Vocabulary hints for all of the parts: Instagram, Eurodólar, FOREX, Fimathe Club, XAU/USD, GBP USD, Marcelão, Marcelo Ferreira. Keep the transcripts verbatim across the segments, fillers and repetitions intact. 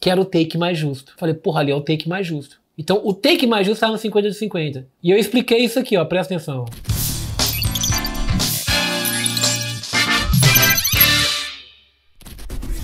que era o take mais justo. Falei, porra, ali é o take mais justo. Então o take mais justo estava no cinquenta de cinquenta. E eu expliquei isso aqui, ó, presta atenção.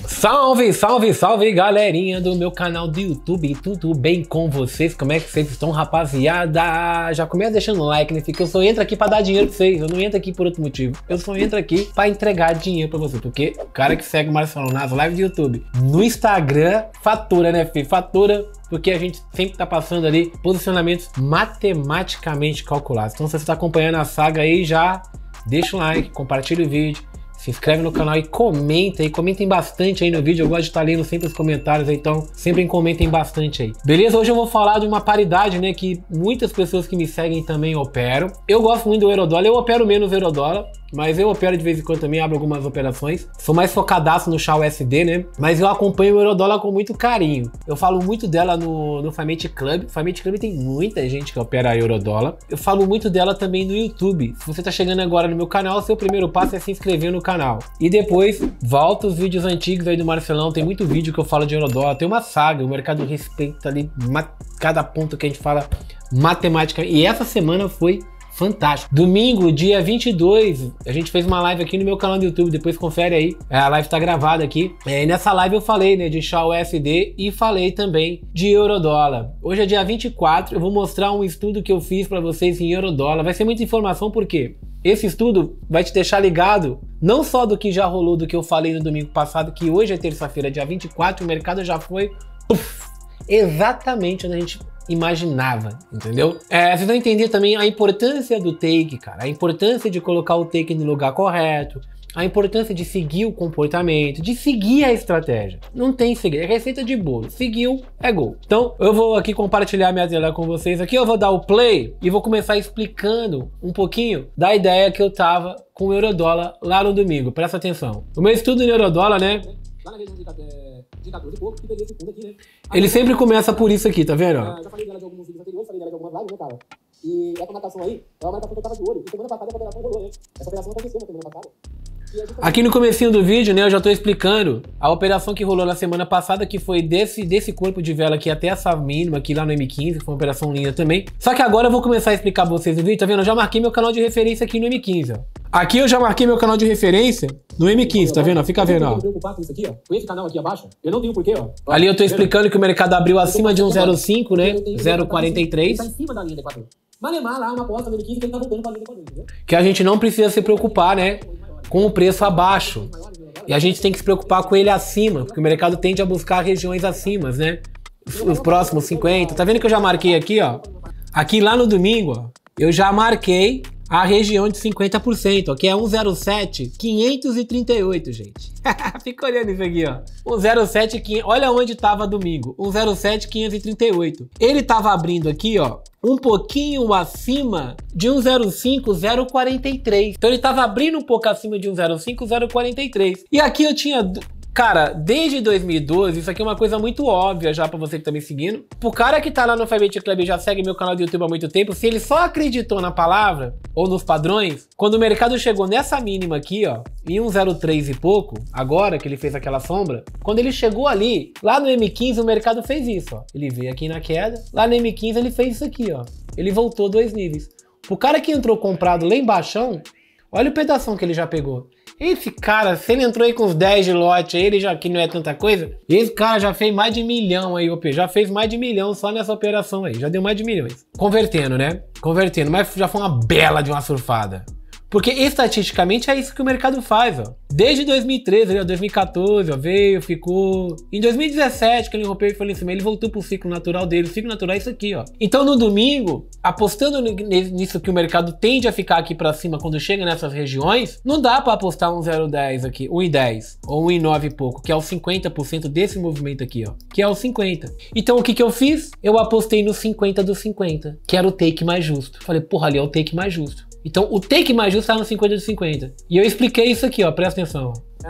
Salve, salve, salve, galerinha do meu canal do YouTube, tudo bem com vocês? Como é que vocês estão, rapaziada? Já começa deixando o like, né? Porque eu só entro aqui pra dar dinheiro pra vocês, eu não entro aqui por outro motivo. Eu só entro aqui pra entregar dinheiro pra vocês, porque o cara que segue o Marcelo nas lives do YouTube, no Instagram, fatura, né, filho? Fatura, porque a gente sempre tá passando ali posicionamentos matematicamente calculados. Então, se você tá acompanhando a saga aí, já deixa o like, compartilha o vídeo. Se inscreve no canal e comenta aí, comentem bastante aí no vídeo, eu gosto de estar lendo sempre os comentários, então sempre comentem bastante aí. Beleza? Hoje eu vou falar de uma paridade, né, que muitas pessoas que me seguem também operam. Eu gosto muito do Eurodólar, eu opero menos Eurodólar, mas eu opero de vez em quando também, abro algumas operações. Sou mais focadaço no X A U U S D, né, mas eu acompanho o Eurodólar com muito carinho. Eu falo muito dela no, no Fimathe Club, Fimathe Club tem muita gente que opera Eurodólar. Eu falo muito dela também no YouTube. Se você tá chegando agora no meu canal, seu primeiro passo é se inscrever no canal. Canal. E depois, volta os vídeos antigos aí do Marcelão, tem muito vídeo que eu falo de Eurodólar, tem uma saga, o mercado respeita ali cada ponto que a gente fala matemática. E essa semana foi fantástico. Domingo, dia vinte e dois, a gente fez uma live aqui no meu canal do YouTube, depois confere aí, a live tá gravada aqui. E nessa live eu falei, né, de X A U U S D e falei também de Eurodólar. Hoje é dia vinte e quatro, eu vou mostrar um estudo que eu fiz para vocês em Eurodólar, vai ser muita informação porque esse estudo vai te deixar ligado não só do que já rolou, do que eu falei no domingo passado, que hoje é terça-feira, dia vinte e quatro, o mercado já foi uf, exatamente onde a gente imaginava, entendeu? É, vocês vão entender também a importância do take, cara, a importância de colocar o take no lugar correto, a importância de seguir o comportamento, de seguir a estratégia. Não tem segredo, é receita de bolo, seguiu, é gol. Então, eu vou aqui compartilhar minha tela com vocês, aqui eu vou dar o play e vou começar explicando um pouquinho da ideia que eu tava com o Eurodólar lá no domingo, presta atenção. O meu estudo no Eurodólar, né, ele sempre começa por isso aqui, tá vendo? Já falei dela de alguns vídeos anteriores, falei dela de algumas lives, né, cara? E essa marcação aí, é uma marcação que eu tava de olho. E semana passada a operação rolou, né? Essa operação aconteceu na semana passada. Aqui no comecinho do vídeo, né, eu já tô explicando a operação que rolou na semana passada, que foi desse, desse corpo de vela aqui até essa mínima aqui lá no M quinze, que foi uma operação linda também. Só que agora eu vou começar a explicar pra vocês o vídeo, tá vendo? Eu já marquei meu canal de referência aqui no M quinze, ó. Aqui eu já marquei meu canal de referência no M quinze, tá vendo? Fica vendo, ó. Com esse canal aqui abaixo, eu não tenho porquê, ó. Ali eu tô explicando que o mercado abriu acima de um zero vírgula cinco, né? zero vírgula quarenta e três. Tá em cima da linha D quatro. Vale mais lá uma aposta no M quinze que ele tá voltando pra linha D quatro, entendeu? Que a gente não precisa se preocupar, né, com o preço abaixo. E a gente tem que se preocupar com ele acima, porque o mercado tende a buscar regiões acima, né? Os próximos cinquenta. Tá vendo que eu já marquei aqui, ó? Aqui lá no domingo, ó, eu já marquei a região de cinquenta por cento, ó, que é um zero sete quinhentos e trinta e oito, gente. Fica olhando isso aqui, ó. um zero sete, olha onde tava domingo, um zero sete quinhentos e trinta e oito. Ele tava abrindo aqui, ó, um pouquinho acima de um zero cinco zero quarenta e três. Então ele tava abrindo um pouco acima de um zero cinco zero quarenta e três. E aqui eu tinha... Cara, desde dois mil e doze, isso aqui é uma coisa muito óbvia já pra você que tá me seguindo. Pro cara que tá lá no Fimathe Club e já segue meu canal do YouTube há muito tempo, se ele só acreditou na palavra, ou nos padrões, quando o mercado chegou nessa mínima aqui, ó, em um zero três e pouco, agora que ele fez aquela sombra, quando ele chegou ali, lá no M quinze o mercado fez isso, ó. Ele veio aqui na queda, lá no M quinze ele fez isso aqui, ó. Ele voltou dois níveis. Pro cara que entrou comprado lá embaixão, olha o pedação que ele já pegou. Esse cara, se ele entrou aí com uns dez de lote, ele já que não é tanta coisa, esse cara já fez mais de milhão aí, já fez mais de milhão só nessa operação aí, já deu mais de milhões. Convertendo, né? Convertendo, mas já foi uma bela de uma surfada. Porque estatisticamente é isso que o mercado faz, ó. Desde dois mil e treze, ó, dois mil e quatorze, ó, veio, ficou... Em dois mil e dezessete, que ele rompeu o falecimento, ele voltou pro ciclo natural dele. O ciclo natural é isso aqui, ó. Então, no domingo, apostando nisso que o mercado tende a ficar aqui pra cima quando chega nessas regiões, não dá pra apostar um zero dez aqui, um e dez, ou um e nove e pouco, que é o cinquenta por cento desse movimento aqui, ó. Que é o cinquenta. Então, o que que eu fiz? Eu apostei no cinquenta do cinquenta, que era o take mais justo. Falei, porra, ali é o take mais justo. Então, o take mais justo estava no cinquenta de cinquenta. E eu expliquei isso aqui, ó, presta atenção. É,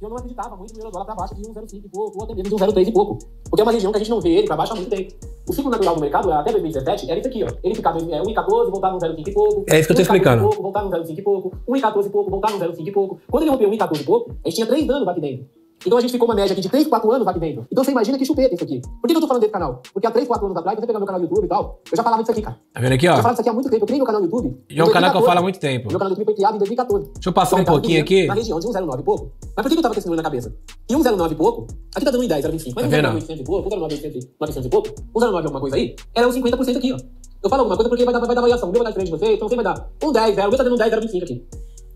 eu não acreditava muito no Eurodólar para baixo de um zero cinco e pouco, ou até mesmo de um zero três e pouco. Porque é uma região que a gente não vê ele para baixo há muito tempo. O ciclo natural do mercado, até dois mil e dezessete, era isso aqui, ó. Ele ficava é, um e quatorze, voltava no zero cinco e pouco. É isso que eu tô explicando. Pouco, voltava no zero cinco e pouco. um e quatorze e pouco, voltava no zero cinco e pouco. Quando ele rompeu um e quatorze e pouco, a gente tinha três danos aqui dentro. Então a gente ficou uma média aqui de três, quatro anos lá vendo. Então você imagina que chupeta isso aqui. Por que eu tô falando desse canal? Porque há três, quatro anos atrás, você pegar meu canal no YouTube e tal, eu já falava disso aqui, cara. Tá vendo aqui, ó? Eu já falava disso aqui há muito tempo. Eu criei meu canal no YouTube. E é um canal que eu falo há muito tempo. Meu canal no YouTube foi criado em dois mil e quatorze. Deixa eu passar um pouquinho aqui. Na região de um zero nove e pouco. Mas por que eu tava com esse número na cabeça? E um zero nove e pouco, aqui tá dando um dez, era vinte e cinco. Mas um zero nove e pouco, um zero nove e pouco, um zero nove alguma coisa aí, era uns cinquenta por cento aqui, ó. Eu falo alguma coisa porque vai dar, vai dar variação. O meu vai dar diferente de você, então você vai dar um dez, zero. O meu tá dando um dez, zero, vinte e cinco aqui.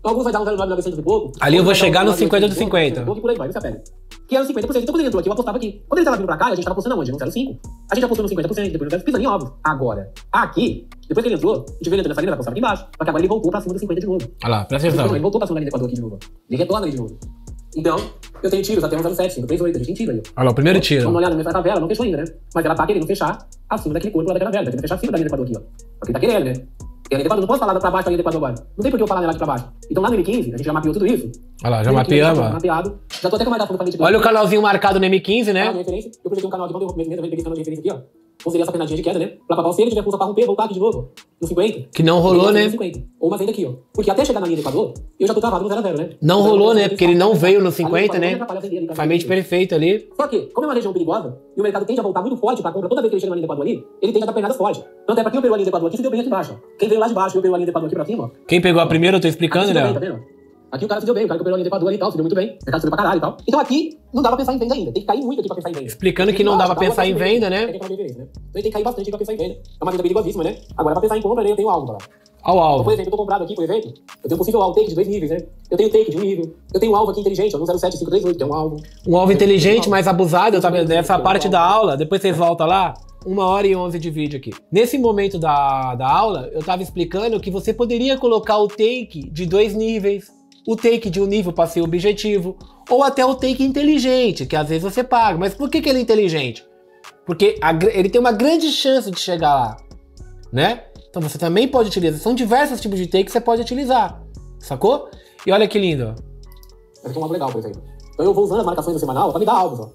Alguns vai dar um zero vírgula nove, novecentos e pouco. Ali eu vou chegar no cinquenta do cinquenta. Por aí vai, você pega. Que era o cinquenta por cento. Então quando ele entrou aqui, eu apostava aqui. Quando ele tava vindo pra cá, a gente tava apostando aonde? No zero vírgula cinco. A gente apostou no cinquenta por cento, depois no zero vírgula cinco, pisando em ovos. Agora, aqui, depois que ele entrou, a gente vê ele entrando nessa linha, vai apostar aqui embaixo. Só que agora ele voltou pra cima do cinquenta de novo. Olha lá, presta atenção. Ele voltou pra cima da linha do Equador aqui de novo. Ele retorna ali de novo. Então, eu tenho tiros até um zero vírgula sete, cinco, três, oito. A gente tem tiro ali. Olha lá, o primeiro tiro. Vamos olhar na minha tabela, não fechou ainda, né? Mas ela tá querendo fechar acima daquele corpo lá da tabela. Tá querendo fechar acima da linha do Equador aqui, ó. Só que ele tá querendo, né? Não posso falar pra baixo ali do Equador agora. Não tem por que eu falar lá de pra baixo. Então lá no M quinze, a gente já mapeou tudo isso. Olha lá, já mapeamos. Já mapeado. Já tô até com mais da fundo pra gente. Olha o canalzinho marcado no M quinze, né? Ah, eu peguei um canal aqui, vamos ver o movimento, eu peguei esse canal de referência aqui, ó. Ou seria essa penadinha de queda, né? Pra pagar o selo, ele tiver força pra romper, voltar aqui de novo. No cinquenta. Que não rolou, né? cinquenta. Ou uma venda aqui, ó. Porque até chegar na linha do Equador, eu já tô travado no zero a zero, né? Não rolou, né? Porque ele não veio no cinquenta, né? Famente perfeito ali. Só que, como é uma região perigosa, e o mercado tende a voltar muito forte pra compra toda vez que ele chega na linha do Equador ali, ele tende a dar pernadas fortes. Então até pra quem operou a linha do Equador aqui, se deu bem aqui embaixo. Quem veio lá de baixo e operou a linha do Equador aqui pra cima, ó. Quem pegou a primeira, eu tô explicando, né? Aqui o cara se deu bem, o cara que operou a linha do Equador ali e tal, se deu muito bem. O mercado subiu pra caralho e tal. Então aqui não dá pra pensar em venda ainda. Tem que cair muito aqui pra pensar em venda. Explicando que não dá pra pensar em venda, né? Então tem que cair bastante aqui pra pensar em venda. É uma venda perigosíssima, né? Agora pra pensar em compra, né? Eu tenho algo, galera. Ao alvo. Então, por exemplo, eu tô comprado aqui, por exemplo, eu tenho um possível alvo take de dois níveis, né? Eu tenho take de um nível. Eu tenho um alvo aqui inteligente, ó, um zero sete cinco três oito, tem um alvo. Um alvo inteligente, mas abusado, eu tava vendo essa parte da aula, depois vocês voltam lá. Uma hora e onze de vídeo aqui. Nesse momento da, da aula, eu tava explicando que você poderia colocar o take de dois níveis, o take de um nível para ser objetivo, ou até o take inteligente, que às vezes você paga. Mas por que que ele é inteligente? Porque a, ele tem uma grande chance de chegar lá, né? Então você também pode utilizar. São diversos tipos de take que você pode utilizar, sacou? E olha que lindo, ó. Aqui é um alvo legal, por exemplo. Então eu vou usando as marcações do semanal para me dar alvos, ó.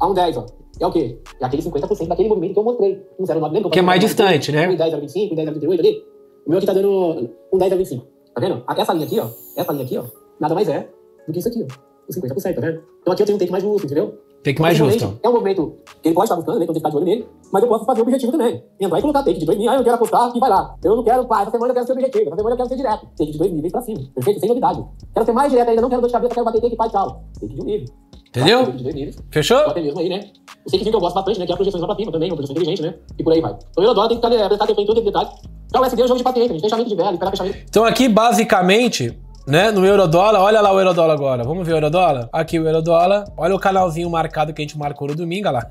A um dez, ó. É o quê? É aquele cinquenta por cento daquele movimento que eu mostrei. Um zero nove, lembra? Que é mais distante, né? Um dez vírgula vinte e cinco, um dez vírgula trinta e oito ali. O meu aqui tá dando um dez vírgula vinte e cinco. Tá vendo? Até essa linha aqui, ó. Essa linha aqui, ó. Nada mais é do que isso aqui, ó. O cinquenta por cento, tá vendo? Então aqui eu tenho um take mais justo, entendeu? Take mais justo. É um movimento que ele pode estar buscando, né? Então tem que ficar de olho nele. Mas eu posso fazer o objetivo também. Entrar e colocar take de dois mil. Ah, eu quero apostar e vai lá. Eu não quero, pá, essa semana eu quero ser objetivo. Essa semana eu quero ser direto. Take de dois mil, vem pra cima. Perfeito? Sem novidade. Quero ser mais direto ainda, não quero dor de cabeça, quero bater take, pá, tchau. Take de um nível. Entendeu? Take de dois níveis. Fechou? Até mesmo aí, né? Eu sei que eu gosto bastante, né? Que é a projeção lá pra cima também, uma projeção inteligente, né? E por aí vai. Então o Eurodólar tem que ficar, é, prestar atenção em todos os detalhes. Então o U S D é um jogo de paciência, a gente tem chamamento de vela, espera fechamento. Então aqui, basicamente, né, no Eurodólar, olha lá o Eurodólar agora. Vamos ver o Eurodólar? Aqui o Eurodólar. Olha o canalzinho marcado que a gente marcou no domingo, olha lá.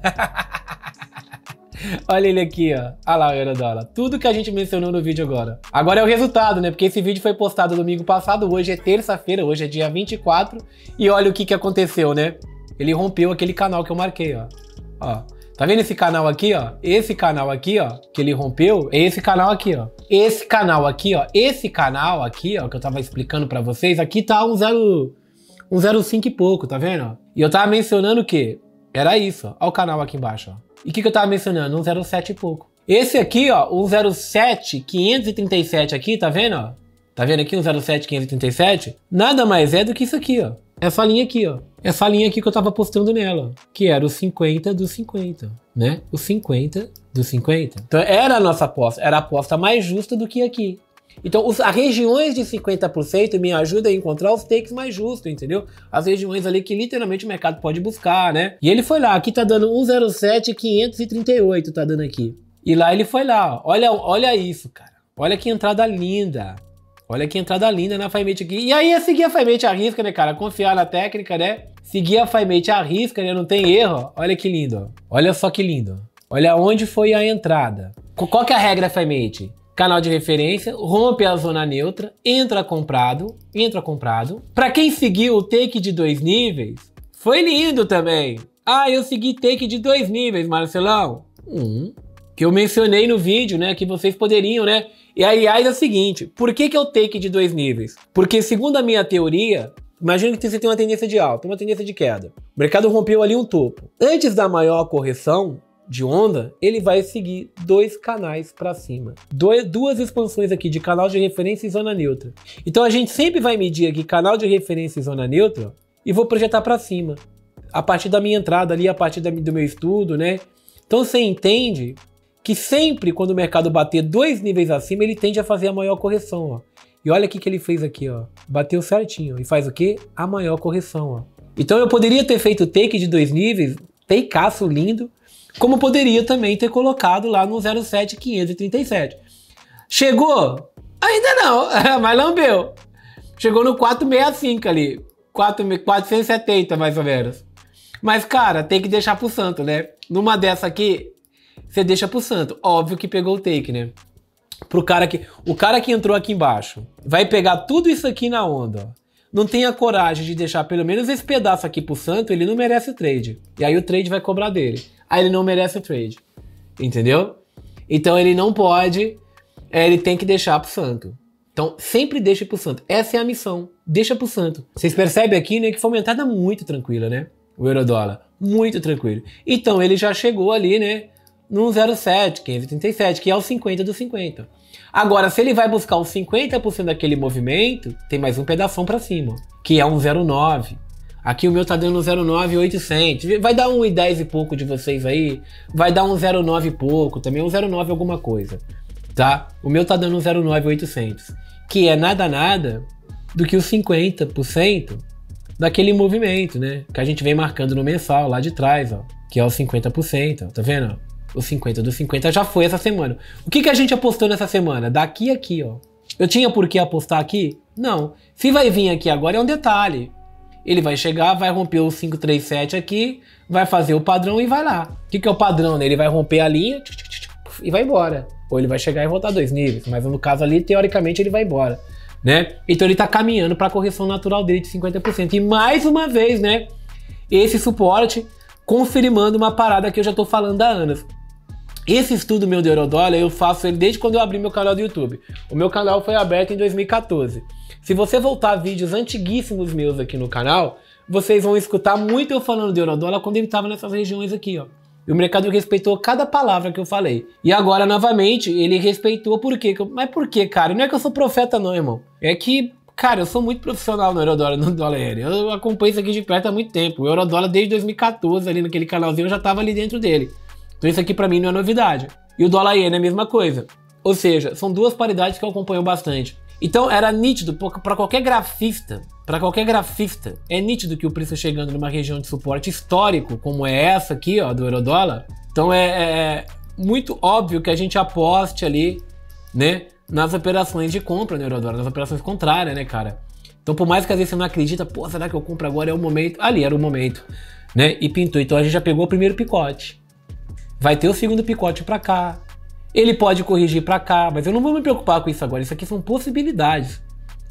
Olha ele aqui, ó. Olha lá o Eurodólar. Tudo que a gente mencionou no vídeo agora. Agora é o resultado, né? Porque esse vídeo foi postado domingo passado, hoje é terça-feira, hoje é dia vinte e quatro. E olha o que que aconteceu, né? Ele rompeu aquele canal que eu marquei, ó. Ó, tá vendo esse canal aqui, ó? Esse canal aqui, ó, que ele rompeu, é esse canal aqui, ó. Esse canal aqui, ó. Esse canal aqui, ó, que eu tava explicando pra vocês, aqui tá um zero, um zero vírgula cinco e pouco, tá vendo? E eu tava mencionando que era isso, ó. Ó o canal aqui embaixo, ó. E o que que eu tava mencionando? Um zero vírgula sete e pouco. Esse aqui, ó, um zero vírgula sete, quinhentos e trinta e sete aqui, tá vendo, ó? Tá vendo aqui um zero vírgula sete, quinhentos e trinta e sete? Nada mais é do que isso aqui, ó. Essa linha aqui, ó. Essa linha aqui que eu tava apostando nela, que era o cinquenta do cinquenta, né? O cinquenta do cinquenta. Então era a nossa aposta, era a aposta mais justa do que aqui. Então os, as regiões de cinquenta por cento me ajudam a encontrar os takes mais justos, entendeu? As regiões ali que literalmente o mercado pode buscar, né? E ele foi lá, aqui tá dando um zero sete, quinhentos e trinta e oito, tá dando aqui. E lá ele foi lá, ó. Olha, olha isso, cara. Olha que entrada linda. Olha que entrada linda na Fimathe aqui. E aí é seguir a Fimathe à risca, né, cara? Confiar na técnica, né? Seguir a Fimathe à risca, né? Não tem erro. Olha que lindo. Olha só que lindo. Olha onde foi a entrada. Qual que é a regra da Fimathe? Canal de referência, rompe a zona neutra, entra comprado, entra comprado. Pra quem seguiu o take de dois níveis, foi lindo também. Ah, eu segui take de dois níveis, Marcelão. Hum, que eu mencionei no vídeo, né? Que vocês poderiam, né? E aliás é o seguinte, por que que eu take de dois níveis? Porque segundo a minha teoria, imagina que você tem uma tendência de alta, uma tendência de queda. O mercado rompeu ali um topo. Antes da maior correção de onda, ele vai seguir dois canais para cima. Dois, duas expansões aqui de canal de referência e zona neutra. Então a gente sempre vai medir aqui canal de referência e zona neutra e vou projetar para cima. a partir da minha entrada ali, a partir da, do meu estudo, né? Então você entende que sempre quando o mercado bater dois níveis acima, ele tende a fazer a maior correção, ó. E olha o que que ele fez aqui, ó. Bateu certinho e faz o quê? A maior correção, ó. Então eu poderia ter feito take de dois níveis, takeaço lindo, como poderia também ter colocado lá no zero sete quinhentos e trinta e sete. Chegou? Ainda não, mas lambeu. Chegou no quatro sessenta e cinco ali, quatro, quatrocentos e setenta mais ou menos. Mas cara, tem que deixar pro santo, né? Numa dessa aqui, você deixa pro santo. Óbvio que pegou o take, né? Pro cara que... O cara que entrou aqui embaixo vai pegar tudo isso aqui na onda, ó. Não tem a coragem de deixar pelo menos esse pedaço aqui pro santo, ele não merece o trade. E aí o trade vai cobrar dele. Aí ele não merece o trade. Entendeu? Então ele não pode, ele tem que deixar pro santo. Então sempre deixa pro santo. Essa é a missão. Deixa pro santo. Vocês percebem aqui, né, que foi uma entrada muito tranquila, né? O eurodólar. Muito tranquilo. Então ele já chegou ali, né, no zero sete quinhentos e trinta e sete, que é o cinquenta do cinquenta. Agora, se ele vai buscar os cinquenta por cento daquele movimento, tem mais um pedação para cima, que é um zero nove. Aqui o meu tá dando um zero nove oitocentos. Vai dar um um e dez e pouco de vocês aí, vai dar um zero nove e pouco, também um zero nove alguma coisa, tá? O meu tá dando um zero nove oitocentos, que é nada nada do que os cinquenta por cento daquele movimento, né? Que a gente vem marcando no mensal lá de trás, ó, que é os cinquenta por cento, ó, tá vendo? O cinquenta do cinquenta já foi essa semana. O que que a gente apostou nessa semana? Daqui a aqui, ó. Eu tinha por que apostar aqui? Não. Se vai vir aqui agora é um detalhe. Ele vai chegar, vai romper o cinco três sete aqui, vai fazer o padrão e vai lá. O que que é o padrão, né? Ele vai romper a linha e vai embora. Ou ele vai chegar e voltar dois níveis. Mas no caso ali, teoricamente, ele vai embora, né? Então ele tá caminhando para a correção natural dele de cinquenta por cento. E mais uma vez, né? Esse suporte confirmando uma parada que eu já tô falando há anos. Esse estudo meu de eurodólar, eu faço ele desde quando eu abri meu canal do YouTube. O meu canal foi aberto em dois mil e quatorze. Se você voltar a vídeos antiguíssimos meus aqui no canal, vocês vão escutar muito eu falando de eurodólar quando ele estava nessas regiões aqui, ó. E o mercado respeitou cada palavra que eu falei. E agora, novamente, ele respeitou por quê? Mas por quê, cara? Não é que eu sou profeta não, irmão. É que, cara, eu sou muito profissional no eurodólar, no dólar aéreo. Eu acompanho isso aqui de perto há muito tempo. O eurodólar desde dois mil e quatorze, ali naquele canalzinho, eu já estava ali dentro dele. Então isso aqui pra mim não é novidade. E o dólar iene é a mesma coisa. Ou seja, são duas paridades que eu acompanho bastante. Então era nítido, pra qualquer grafista, pra qualquer grafista, é nítido que o preço chegando numa região de suporte histórico, como é essa aqui, ó, do eurodólar. Então é, é muito óbvio que a gente aposte ali, né, nas operações de compra no eurodólar, nas operações contrárias, né, cara. Então por mais que às vezes você não acredita, pô, será que eu compro agora? É o momento. Ali era o momento, né, e pintou. Então a gente já pegou o primeiro picote. Vai ter o segundo picote para cá. Ele pode corrigir para cá, mas eu não vou me preocupar com isso agora. Isso aqui são possibilidades.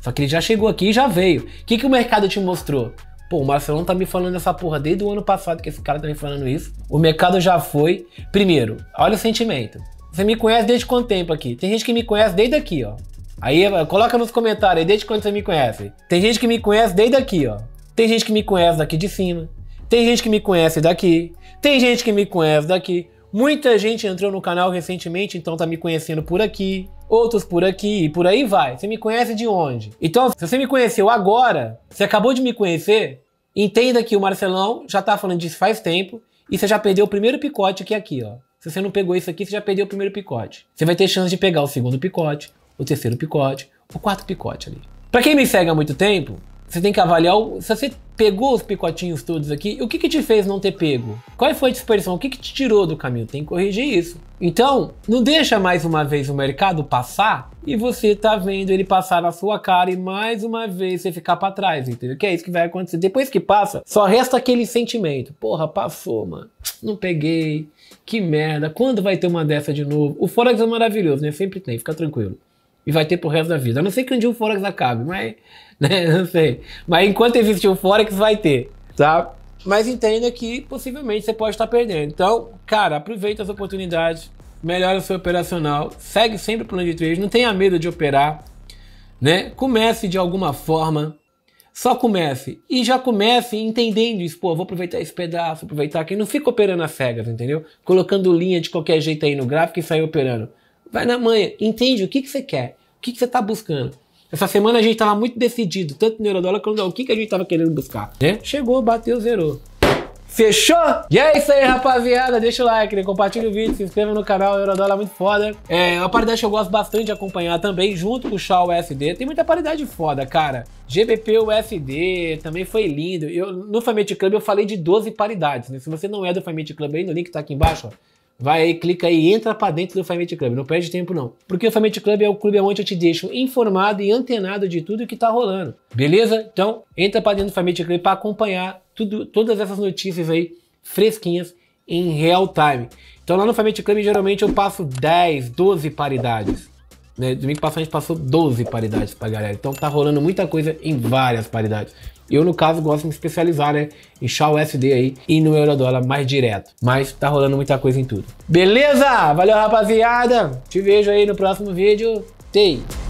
Só que ele já chegou aqui e já veio. O que que o mercado te mostrou? Pô, o Marcelão tá me falando essa porra desde o ano passado que esse cara tá me falando isso. O mercado já foi. Primeiro, olha o sentimento. Você me conhece desde quanto tempo aqui? Tem gente que me conhece desde aqui, ó. Aí, coloca nos comentários aí, desde quando você me conhece. Tem gente que me conhece desde aqui, ó. Tem gente que me conhece daqui de cima. Tem gente que me conhece daqui. Tem gente que me conhece daqui. Muita gente entrou no canal recentemente, então tá me conhecendo por aqui, outros por aqui e por aí vai. Você me conhece de onde? Então, se você me conheceu agora, você acabou de me conhecer, entenda que o Marcelão já tá falando disso faz tempo e você já perdeu o primeiro picote que é aqui, ó. Se você não pegou isso aqui, você já perdeu o primeiro picote. Você vai ter chance de pegar o segundo picote, o terceiro picote, o quarto picote ali. Pra quem me segue há muito tempo, você tem que avaliar, o, se você pegou os picotinhos todos aqui, o que que te fez não ter pego? Qual foi a dispersão? O que que te tirou do caminho? Tem que corrigir isso. Então, não deixa mais uma vez o mercado passar e você tá vendo ele passar na sua cara e mais uma vez você ficar pra trás, entendeu? Que é isso que vai acontecer. Depois que passa, só resta aquele sentimento. Porra, passou, mano. Não peguei. Que merda. Quando vai ter uma dessa de novo? O Forex é maravilhoso, né? Sempre tem, fica tranquilo. E vai ter pro resto da vida. A não ser que um dia o Forex acabe, mas... Né? Não sei. Mas enquanto existe o Forex, vai ter, tá? Mas entenda que possivelmente você pode estar perdendo. Então, cara, aproveita as oportunidades, melhora o seu operacional, segue sempre o plano de trade, não tenha medo de operar, né? Comece de alguma forma, só comece. E já comece entendendo isso. Pô, vou aproveitar esse pedaço, aproveitar aqui. Não fica operando às cegas, entendeu? Colocando linha de qualquer jeito aí no gráfico e sair operando. Vai na manha, entende o que que você quer, o que que você tá buscando. Essa semana a gente tava muito decidido, tanto no eurodólar quanto no dólar, o que que a gente tava querendo buscar, né? Chegou, bateu, zerou. Fechou? E é isso aí, rapaziada. Deixa o like, né? Compartilha o vídeo, se inscreva no canal. O Eurodólar é muito foda. É uma paridade que eu gosto bastante de acompanhar também, junto com o X A U U S D. Tem muita paridade foda, cara. G B P U S D também foi lindo. Eu, no Fimathe Club eu falei de doze paridades, né? Se você não é do Fimathe Club aí, no link tá aqui embaixo, ó. Vai aí, clica aí e entra pra dentro do Fimathe Club. Não perde tempo, não. Porque o Fimathe Club é o clube onde eu te deixo informado e antenado de tudo que tá rolando. Beleza? Então, entra pra dentro do Fimathe Club pra acompanhar tudo, todas essas notícias aí fresquinhas em real time. Então, lá no Fimathe Club, geralmente eu passo dez, doze paridades. Né? Domingo passado a gente passou doze paridades pra galera. Então, tá rolando muita coisa em várias paridades. Eu, no caso, gosto de me especializar, né, em X A U U S D aí e no Eurodólar mais direto. Mas tá rolando muita coisa em tudo. Beleza? Valeu, rapaziada. Te vejo aí no próximo vídeo. Tchau.